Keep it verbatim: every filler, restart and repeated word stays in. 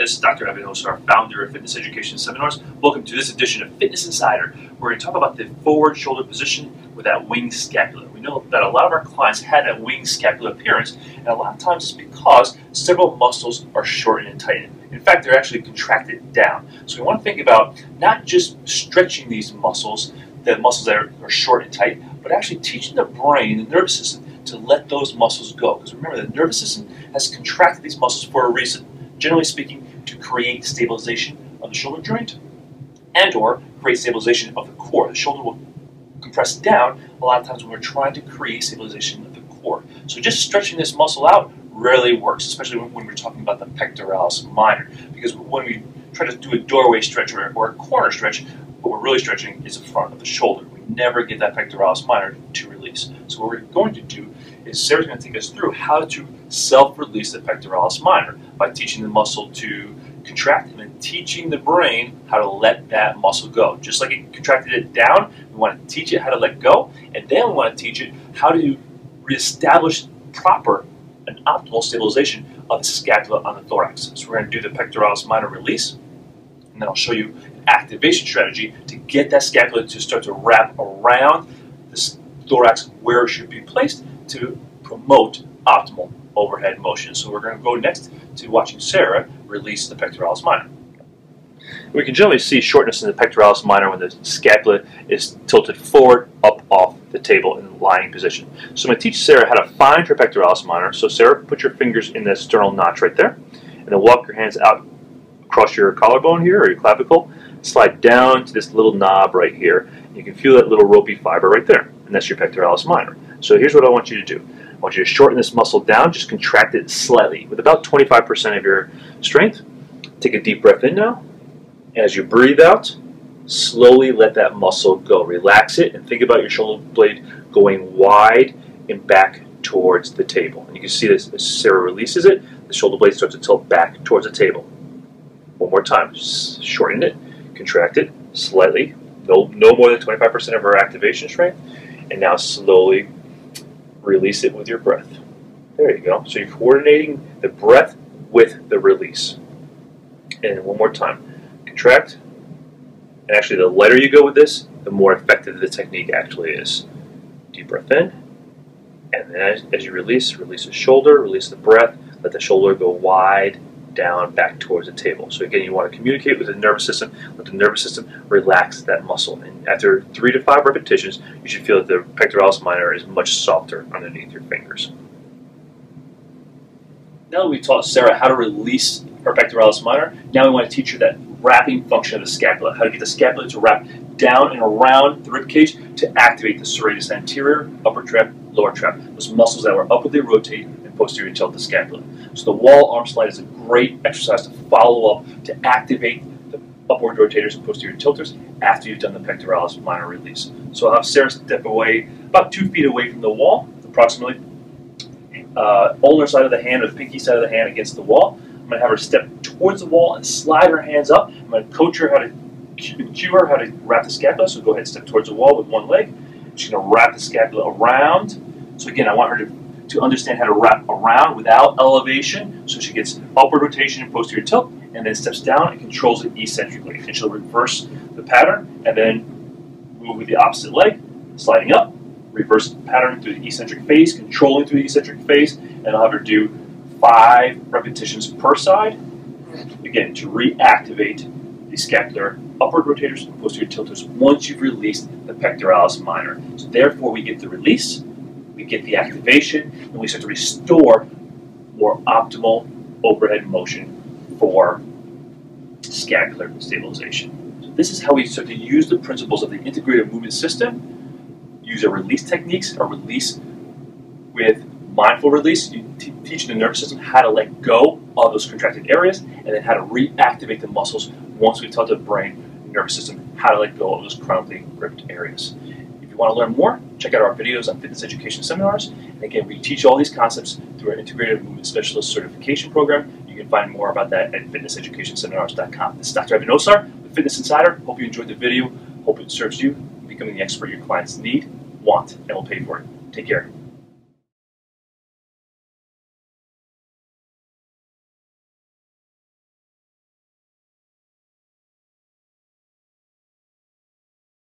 This is Doctor Evan Osar, founder of Fitness Education Seminars. Welcome to this edition of Fitness Insider. We're going to talk about the forward shoulder position with that winged scapula. We know that a lot of our clients had that winged scapula appearance, and a lot of times it's because several muscles are shortened and tightened. In fact, they're actually contracted down. So we want to think about not just stretching these muscles, the muscles that are, are short and tight, but actually teaching the brain, the nervous system, to let those muscles go. Because remember, the nervous system has contracted these muscles for a reason. Generally speaking, to create stabilization of the shoulder joint and or create stabilization of the core. The shoulder will compress down a lot of times when we're trying to create stabilization of the core. So just stretching this muscle out rarely works, especially when we're talking about the pectoralis minor, because when we try to do a doorway stretch or a corner stretch, what we're really stretching is the front of the shoulder. We never get that pectoralis minor to release. So what we're going to do is Sarah's going to take us through how to self-release the pectoralis minor by teaching the muscle to contract and then teaching the brain how to let that muscle go. Just like it contracted it down, we want to teach it how to let go, and then we want to teach it how to reestablish proper and optimal stabilization of the scapula on the thorax. So we're going to do the pectoralis minor release, and then I'll show you an activation strategy to get that scapula to start to wrap around the thorax where it should be placed to promote optimal overhead motion. So we're going to go next to watching Sarah release the pectoralis minor. We can generally see shortness in the pectoralis minor when the scapula is tilted forward, up off the table in lying position. So I'm going to teach Sarah how to find her pectoralis minor. So Sarah, put your fingers in the sternal notch right there, and then walk your hands out across your collarbone here, or your clavicle, slide down to this little knob right here. You can feel that little ropey fiber right there, and that's your pectoralis minor. So here's what I want you to do. I want you to shorten this muscle down, just contract it slightly with about twenty-five percent of your strength. Take a deep breath in now. As you breathe out, slowly let that muscle go. Relax it and think about your shoulder blade going wide and back towards the table. And you can see this as Sarah releases it, the shoulder blade starts to tilt back towards the table. One more time, just shorten it, contract it slightly, no, no more than twenty-five percent of our activation strength, and now slowly release it with your breath. There you go. So you're coordinating the breath with the release. And one more time, contract. And actually, the lighter you go with this, the more effective the technique actually is. Deep breath in, and then as, as you release, release the shoulder, release the breath, let the shoulder go wide, down, back towards the table. So again, you want to communicate with the nervous system, let the nervous system relax that muscle. And after three to five repetitions, you should feel that the pectoralis minor is much softer underneath your fingers. Now that we taught Sarah how to release her pectoralis minor, now we want to teach her that wrapping function of the scapula, how to get the scapula to wrap down and around the ribcage to activate the serratus anterior, upper trap, lower trap, those muscles that were upwardly rotated and posterior tilt the scapula. So the wall arm slide is a great exercise to follow up to activate the upward rotators and posterior tilters after you've done the pectoralis minor release. So I'll have Sarah step away about two feet away from the wall, approximately uh, ulnar side of the hand or the pinky side of the hand against the wall. I'm going to have her step towards the wall and slide her hands up. I'm going to coach her how to cue her how to wrap the scapula. So go ahead and step towards the wall with one leg. She's going to wrap the scapula around. So again, I want her to to understand how to wrap around without elevation, so she gets upward rotation and posterior tilt, and then steps down and controls it eccentrically. And she'll reverse the pattern, and then move with the opposite leg, sliding up, reverse the pattern through the eccentric phase, controlling through the eccentric phase, and I'll have her do five repetitions per side, again, to reactivate the scapular upward rotators and posterior tilters once you've released the pectoralis minor. So therefore, we get the release, we get the activation, and we start to restore more optimal overhead motion for scapular stabilization. So this is how we start to use the principles of the integrated movement system, use our release techniques, our release with mindful release, teaching the nervous system how to let go of those contracted areas, and then how to reactivate the muscles once we've taught the brain, nervous system, how to let go of those chronically gripped areas. Want to learn more? Check out our videos on Fitness Education Seminars. And again, we teach all these concepts through our Integrated Movement Specialist Certification Program. You can find more about that at fitness education seminars dot com. This is Doctor Evan Osar with Fitness Insider. Hope you enjoyed the video. Hope it serves you in becoming the expert your clients need, want, and will pay for it. Take care.